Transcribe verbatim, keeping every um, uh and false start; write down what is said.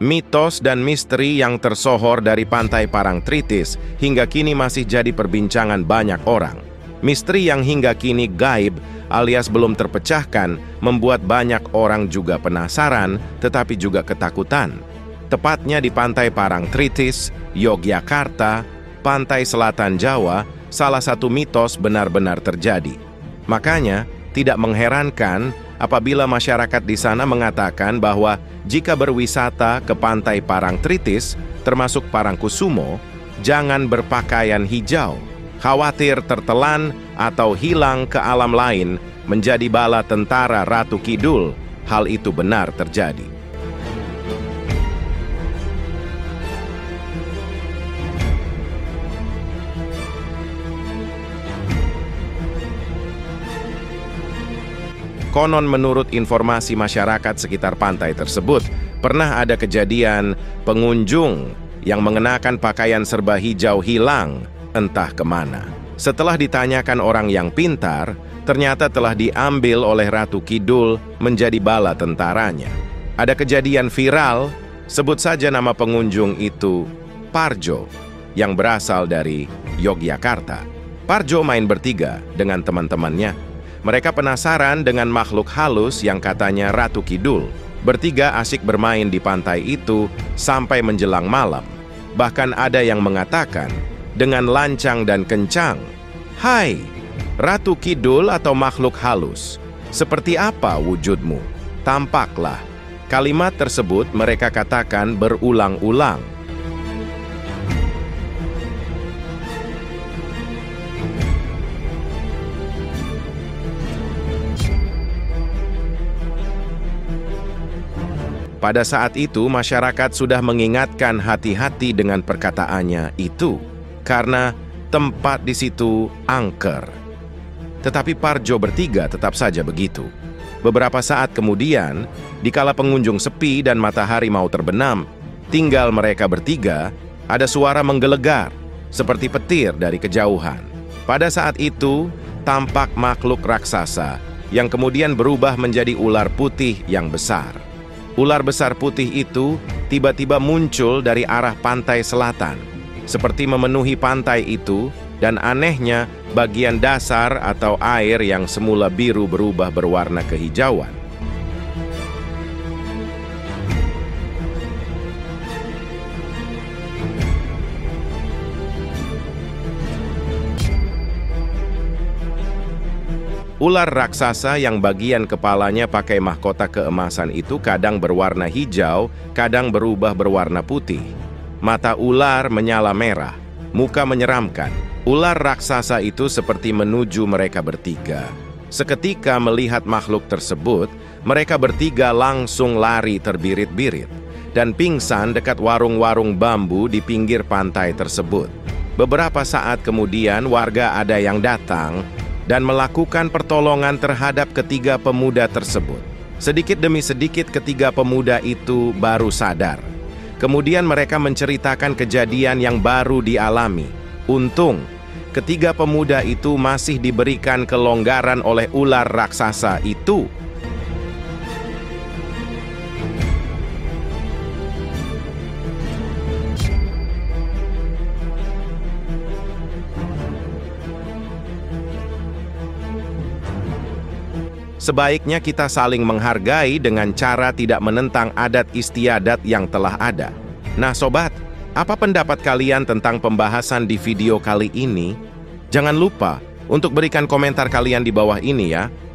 Mitos dan misteri yang tersohor dari Pantai Parangtritis hingga kini masih jadi perbincangan banyak orang. Misteri yang hingga kini gaib alias belum terpecahkan membuat banyak orang juga penasaran tetapi juga ketakutan. Tepatnya di Pantai Parangtritis, Yogyakarta, pantai selatan Jawa, salah satu mitos benar-benar terjadi. Makanya, tidak mengherankan apabila masyarakat di sana mengatakan bahwa jika berwisata ke Pantai Parangtritis, termasuk Parangkusumo, jangan berpakaian hijau, khawatir tertelan atau hilang ke alam lain menjadi bala tentara Ratu Kidul. Hal itu benar terjadi. Konon menurut informasi masyarakat sekitar pantai tersebut, pernah ada kejadian pengunjung yang mengenakan pakaian serba hijau hilang entah kemana. Setelah ditanyakan orang yang pintar, ternyata telah diambil oleh Ratu Kidul menjadi bala tentaranya. Ada kejadian viral, sebut saja nama pengunjung itu Parjo, yang berasal dari Yogyakarta. Parjo main bertiga dengan teman-temannya. Mereka penasaran dengan makhluk halus yang katanya Ratu Kidul. Bertiga asik bermain di pantai itu sampai menjelang malam. Bahkan ada yang mengatakan dengan lancang dan kencang, "Hai, Ratu Kidul atau makhluk halus, seperti apa wujudmu? Tampaklah." Kalimat tersebut mereka katakan berulang-ulang. Pada saat itu, masyarakat sudah mengingatkan hati-hati dengan perkataannya itu, karena tempat di situ angker. Tetapi Parjo bertiga tetap saja begitu. Beberapa saat kemudian, dikala pengunjung sepi dan matahari mau terbenam, tinggal mereka bertiga, ada suara menggelegar, seperti petir dari kejauhan. Pada saat itu, tampak makhluk raksasa, yang kemudian berubah menjadi ular putih yang besar. Ular besar putih itu tiba-tiba muncul dari arah pantai selatan, seperti memenuhi pantai itu, dan anehnya bagian dasar atau air yang semula biru berubah berwarna kehijauan. Ular raksasa yang bagian kepalanya pakai mahkota keemasan itu kadang berwarna hijau, kadang berubah berwarna putih. Mata ular menyala merah, muka menyeramkan. Ular raksasa itu seperti menuju mereka bertiga. Seketika melihat makhluk tersebut, mereka bertiga langsung lari terbirit-birit dan pingsan dekat warung-warung bambu di pinggir pantai tersebut. Beberapa saat kemudian warga ada yang datang dan melakukan pertolongan terhadap ketiga pemuda tersebut. Sedikit demi sedikit ketiga pemuda itu baru sadar. Kemudian mereka menceritakan kejadian yang baru dialami. Untung, ketiga pemuda itu masih diberikan kelonggaran oleh ular raksasa itu. Sebaiknya kita saling menghargai dengan cara tidak menentang adat istiadat yang telah ada. Nah sobat, apa pendapat kalian tentang pembahasan di video kali ini? Jangan lupa untuk berikan komentar kalian di bawah ini ya.